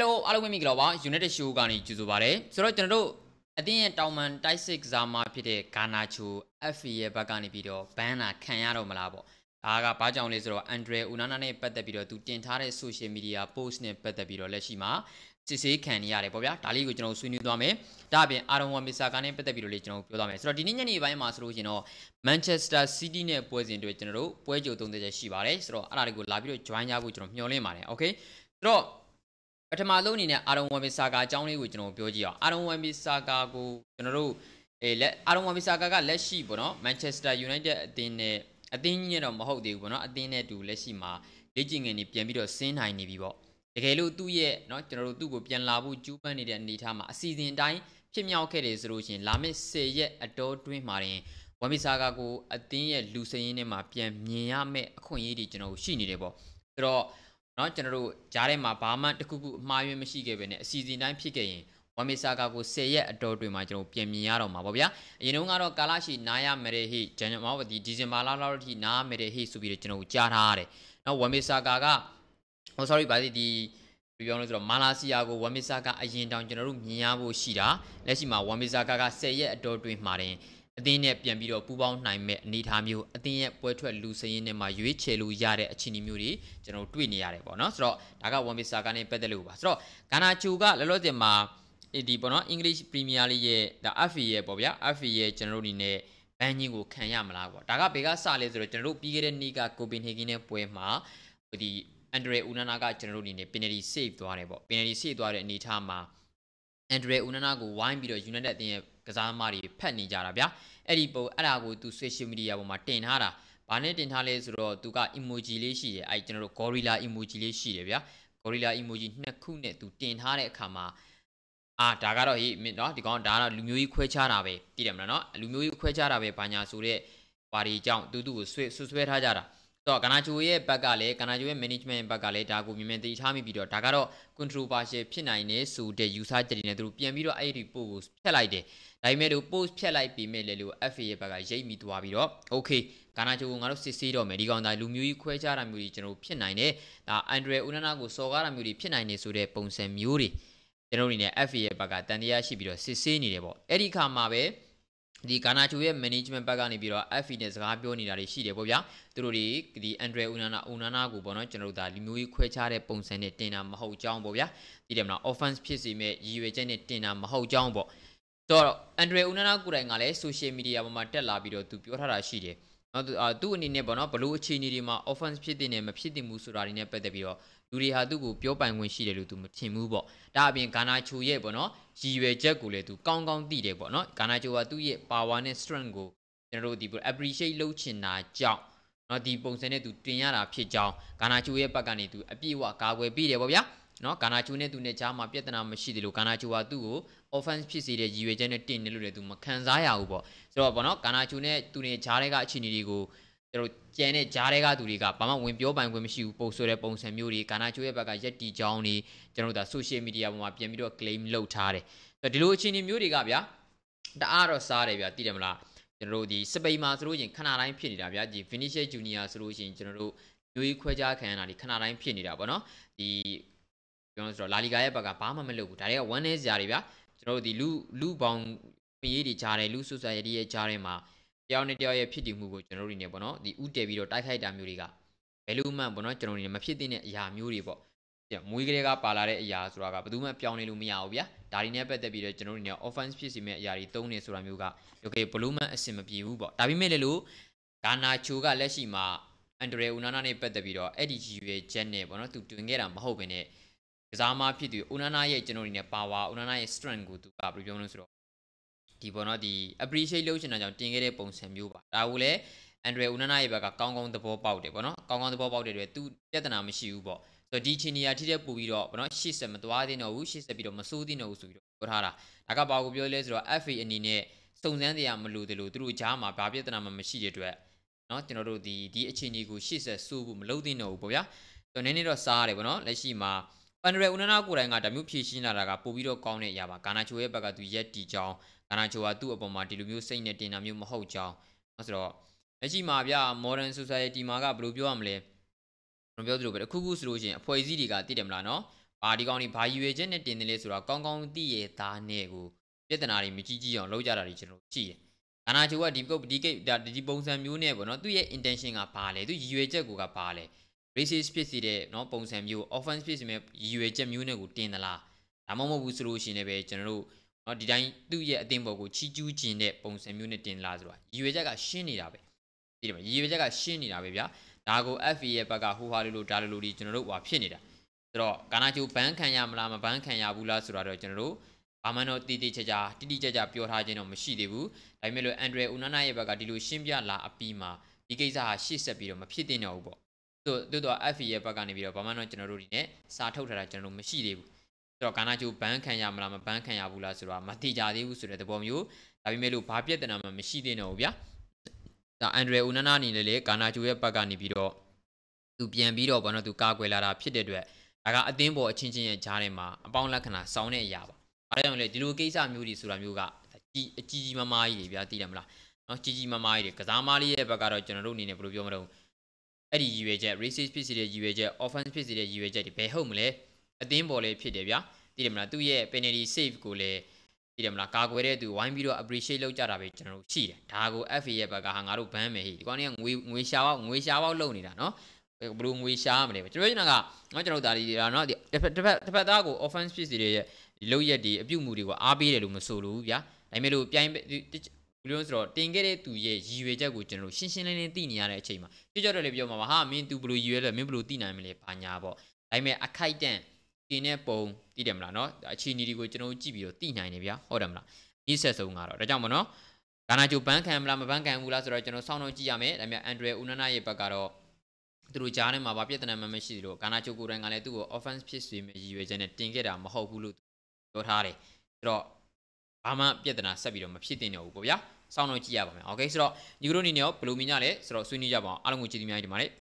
Hello, all of you guys. Unit is you guys. You guys. So right now, I think Taiwan Taisik Zama Pite Garnacho FA Bagani video. Banana Kanyaro Malabo. Aga Pajang Lezro Andre Onana ne pata video. Tu tentare social media post ne pata video. Leshima. Sisi Kanyare Bobia. Tali Gujno Suni Dame. Dabe Aron Misakane pata video. Lechino Dame. So Dinini by Masro, you know, Manchester City ne poison into it. No, Puejo Tunde Shibare. So Arago Labio Joania Gujno Yolemare. Okay. So But my loan in I don't want me saga Johnny with no Biogio. I don't want me saga go general. I don't want me saga less sheep, no Manchester United then a thing you know, Mahog de Bono, a dinner to Lessima, Leging and Piamido Saint High Nibibo. The Galo 2 year, not general to go Pian Labu, Jupan in the time a season die, Chimia Keres Roshin, Lame say yet a door to Marine. Wami saga go a thing Lucene Mapian, Miame, a coin edition of Shinidebo. Throw. General Jarema Bama, the Kuku, Mayu Michigan, CD9 PK. Wamisaga will say yet a door to my job, Piamiaro Mabobia. Inungaro Galashi, Naya Merehi, General, the Dizimala, Na Merehi, Subirino Jarare. Now Wamisaga, oh, sorry, by the Rionus of Malasiago, Wamisaga, Ajin down General Miabo Shida, Lessima, Wamisaga say yet a door to Marin. Then a Piamido Pubon, I met Nitamu, then a poetry Lucien and my Uichelu Yare, Chinimuri, General Twin Yarebono, so Naga Womisagane Pedaluba. So Garnacho, Lelotema, Edibono, English Premier League, the Afie Bobia, Afie General in a Banigo Kanyamalago. Daga Pega Sales, General Pigre Niga, Copenhagen Poema, with the Andre Onana General in a penalty saved to Arebo, penalty saved to Nitama. Andre Onana go wine below United in Kazamari, Penny Jarabia, Edipo, Arago to social media with Martin Hara, Banet in Hales Road to Ga Imogilishi, I general Gorilla Imogilishi, Gorilla Imogin Nakune to Tin Hare Kama. Ah, Tagaro, he made not the Gondana Lumui Quecharabe, Tidamana, Lumui Quecharabe, Panya Sure, Pari Jang, Dudu, Sweet Hajara. So Garnacho Bagale, Garnacho management Bagale, Dago Mimenti Tami Bido, Tagaro, Control Bashe, Pinine, so the user in a group Piamido, I repose, Pelide. I made a post Pelai Pimelu, FA Bagage, me to Abido. Okay, Garnacho Narciso, Medigon, the Lumui Queja, and Murichino Pinine, the Andre Onana go Sogar, and Muri Pinine, so the Ponce Muri. General in the FA Bagatania, she be a Sissinable. Erika Mabe. The Garnacho management Bagani Biro, Afines Rabioni Rashide Bobia, through the Andre Onana Gubono, General Dalimui Quetare Ponsene Tina Maho Jambobia, the Demna Offense PC made Uegenet Tina Maho Jambo. So Andre Onana Gurangale, social media Matella Bido to Pura Rashide. Not do in Nebono, Baluchi Nidima, Offense Pitinema Piti Musura in Pedabio, Duri Hadugu, Piopan when she to Timubo, Dabi Garnacho Yebono. Jiwe Jagule to Kong Kong Dide, but not Garnacho do ye Pawane Strango. General Debo appreciate Lochina Jow. Not the Bonsene to Triana Pijow. Garnacho Bagani to Abiwa Kawe Bidebobia. No Garnacho to Nejama Vietnam Shidu Garnacho duo. Offense PC the Jiwe Genetin Lule to Makanzaya Ubo. So Bono Garnacho to Necharega Chinigo. Janet Jarega Duriga, Pama Wimpio by Wimshu, Posore Bones and Muri, Garnacho Bagajeti Johnny, General the social media Mapiamido claim low tare. The Deluchini Murigabia, the Arosarabia, Tidamla, General the Sabaymas Rugin, Canarine Pinidabia, the Finisher Juniors Rugin, General Louis Queja, Canary, Canarine Pinidabano, the Laliga Bagapama Melu, Tarea, one is Jaribia, General the Lu Bong Piedi Chare, Lu Society Jarema. Downedioya pity mugo generally nebono, the Utevido Takai Damuriga. Beluma bono generally mapidine ya muribo. The Muigrega Palare Yasraga, Duma Pione Lumiaubia, Darinebe the Bido generally offense specimen Yaritone Suramuga, Yoke Poluma Simapi Ubo. Tabimelu, Garnacho Leshima, Andre Onana Pedavido, Eddie Gene Bono to Tungera Mahobene, Zama Pitu, Onana generally power, Onana strangle to Gabriono. Tibono the appreciate lotion and Tingere Bones and Yuba. Raule, Andre Onana Baga, Kong on the Bob out, Bono, Kong on the Bob out, two Vietnam Shubo. So Dichinia Tida Pubido, Bono, she's a Matuadino, she's a bit of Masudino, Suhara, Akabao Violas or Afi and Nine, Sonandia Maludu, through Jama, Babiatanam Machida to it. Not in order the Dichinigo, she's a Subum Lodino, Boya. So Nenero Sare, Bono, Leshima. Andre Onana Guranga, the Mupishina Raga, Pubido, Kone Yaba, Garnacho Baga to Yeti John. Garnacho do upon Martilu saying that in a new Mahoja. Masro. Najimavia, modern society maga, blue amle. From Belgrade, Kugus Rugin, Poesidiga, Tidemlano, Party Goni Payuagen at in the Lesser Kong Dieta Nego, Jetanari Michi on Loja Regional Chi. Garnacho were deep decay that the bones and you never not do yet intention a pale, do you a pale. Races specific, no bones and you often specimen UHM Unego Tinala. A momo was rushing a way general, or did I do yet dimbo go chichu chin that bones and unity in Lazarus. UHaga shinny away. UHaga shinny away. Dago F.E. Paga who had a little Dalu regional or Pinida. So, Garnacho Bank and Yamlama Bank and Yabula Surado General, Amano Didija Pure Hagen on Machidebu, Lamelo Andre Onana Bagadilu Shimbia La Apima, Digaza Shisabiro Mapidino. So, Dodo F.E. Paganibiro Pamano General Rine, Sato General Machidebu. So, Garnacho Bank and Yamlama Bank and Yabula Sura, Matija de Usura the Bomio, Lamelo Papia than Machidino. The Andre Onana in the lake, Garnacho Paganibido. To Pianbido, but not to Caguela Pidedwe. I got a dimbo changing a charima, a bound like a sound a yab. I don't let you gaze at Mudi Suramuga, Gigi Mamai, Viatimla, not Gigi Mamai, Kazamali Bagaro General in a Bruviomero. Eddie UAJ, racist pisidia UAJ, often pisidia UAJ, pay homele, a dimbo le Pidevia, Didemla 2 year, penalty safe gole, Didemla Caguere to one video appreciate Lojarabe General Chi, Tago F.E. Bagahangaru Pame, Guanian, we shall lonely, no? Bloom we sham, but not the offense piece the lawyer the abuse moody or abbey lumusolu, yeah. I made a pian tingere to ye, Jago General, Cincinnati, Chima. Teacher of your Maha mean to blue yellow, me blue dinamile, Panyabo. I made a kaitan, Tinepo, Didemla, not a chini regional gibio, Tinanavia, Odamla. He says, Ongaro, Rajamono, Garnacho Bank and Lama Bank and Ulas Regional Sono Giame, and Andre Onana Bagaro. Through Janem Abapitan Mamishiro, Garnacho Gurangaletu, offense piece with Mejivajan Tingera, Mahopulu, Dotare, Draw Ama Pietana Sabidom, Pitino, Bobia, Sanochiabam. Okay, so Yuronio, Pluminale, so Sunijaba, Alamuchi Mare.